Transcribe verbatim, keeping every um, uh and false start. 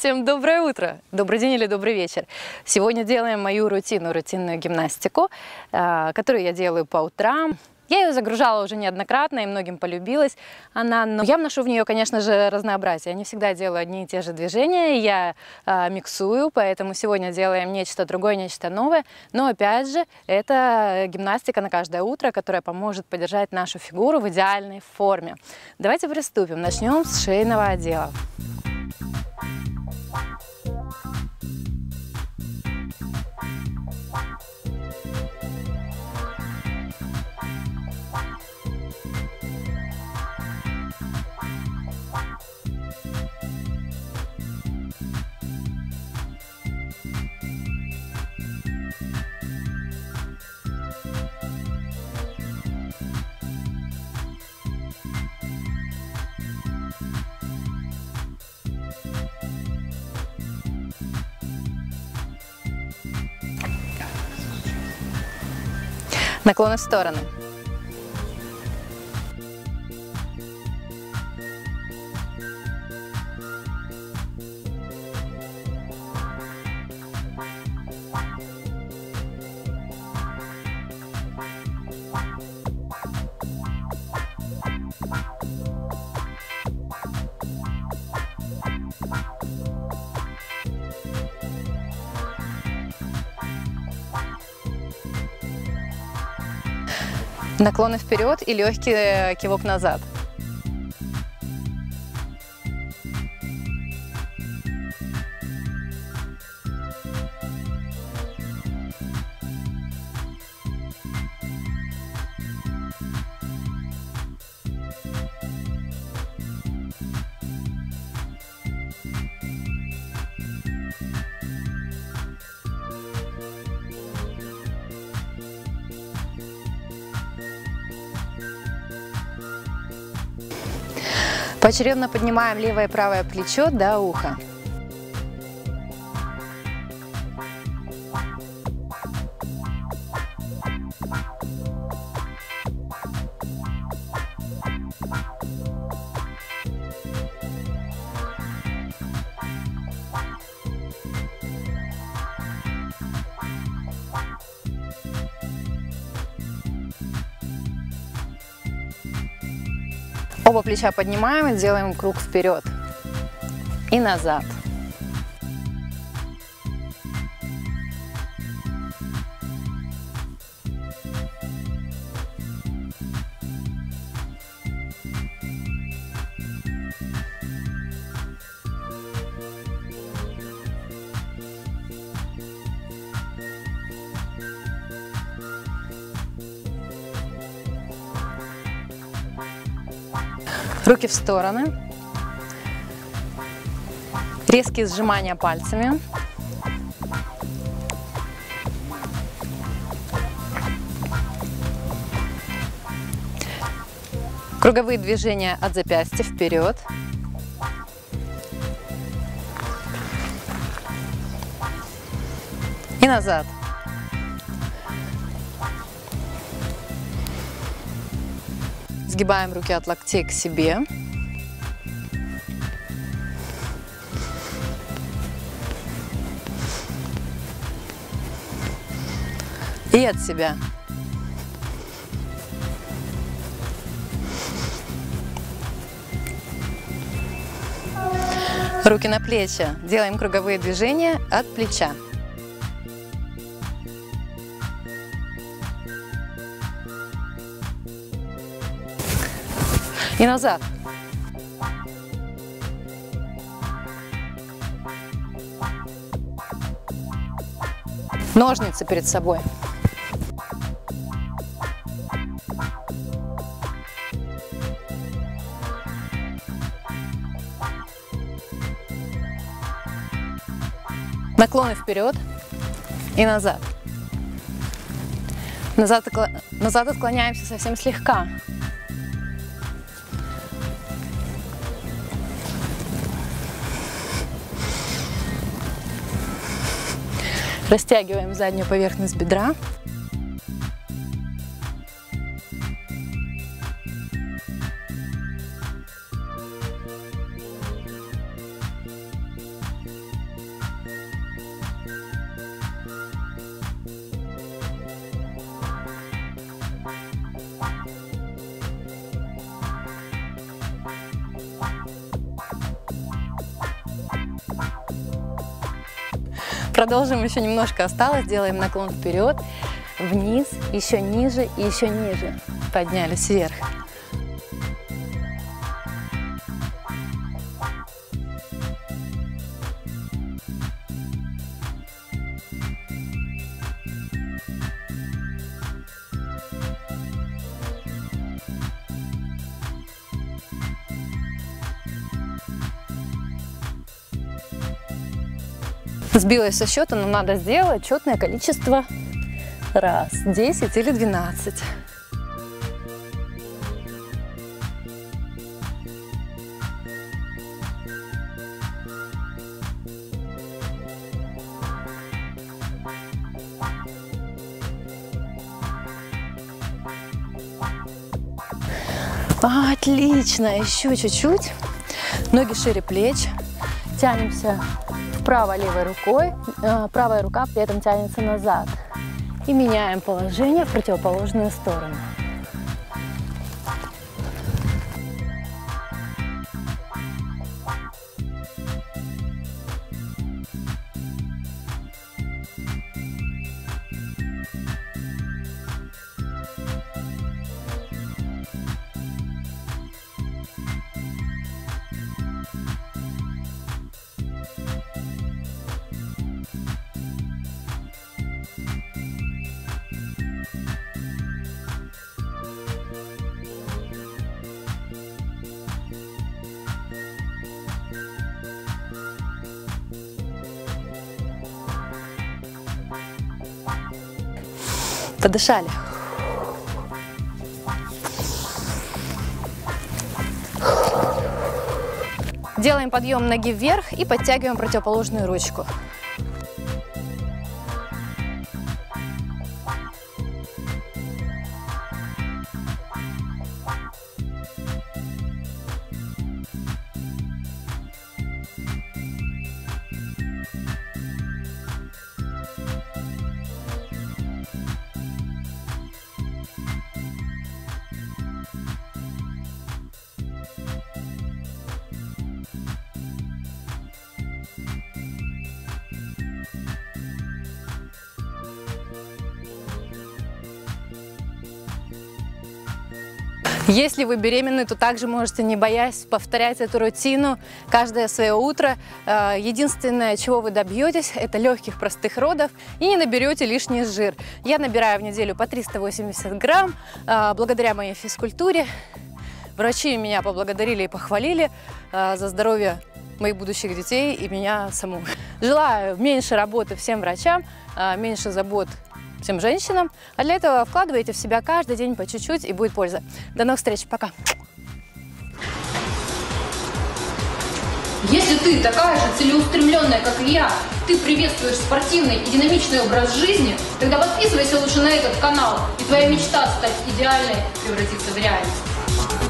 Всем доброе утро, добрый день или добрый вечер. Сегодня делаем мою рутину, рутинную гимнастику, которую я делаю по утрам. Я ее загружала уже неоднократно и многим полюбилась она, но я вношу в нее, конечно же, разнообразие. Я не всегда делаю одни и те же движения, я э, миксую, поэтому сегодня делаем нечто другое, нечто новое. Но опять же, это гимнастика на каждое утро, которая поможет поддержать нашу фигуру в идеальной форме. Давайте приступим. Начнем с шейного отдела. Наклоны в стороны. Наклоны вперед и легкий кивок назад. Поочередно поднимаем левое и правое плечо до уха. Оба плеча поднимаем и делаем круг вперед и назад. Руки в стороны, резкие сжимания пальцами, круговые движения от запястья вперед, и назад. Сгибаем руки от локтей к себе. И от себя. Руки на плечи. Делаем круговые движения от плеча. И назад. Ножницы перед собой. Наклоны вперед и назад. Назад, назад отклоняемся совсем слегка. Растягиваем заднюю поверхность бедра. Продолжим, еще немножко осталось. Делаем наклон вперед, вниз, еще ниже и еще ниже. Поднялись вверх. Сбилась со счета, но надо сделать четное количество раз, десять или двенадцать. Отлично, еще чуть-чуть. Ноги шире плеч, тянемся вправо левой рукой, правая рука при этом тянется назад. И меняем положение в противоположную сторону. Подышали. Делаем подъем ноги вверх и подтягиваем противоположную ручку. Если вы беременны, то также можете, не боясь, повторять эту рутину каждое свое утро. Единственное, чего вы добьетесь, это легких простых родов и не наберете лишний жир. Я набираю в неделю по триста восемьдесят грамм благодаря моей физкультуре. Врачи меня поблагодарили и похвалили за здоровье моих будущих детей и меня саму. Желаю меньше работы всем врачам, меньше забот всем женщинам, а для этого вкладывайте в себя каждый день по чуть-чуть, и будет польза. До новых встреч, пока! Если ты такая же целеустремленная, как и я, ты приветствуешь спортивный и динамичный образ жизни, тогда подписывайся лучше на этот канал, и твоя мечта стать идеальной превратится в реальность.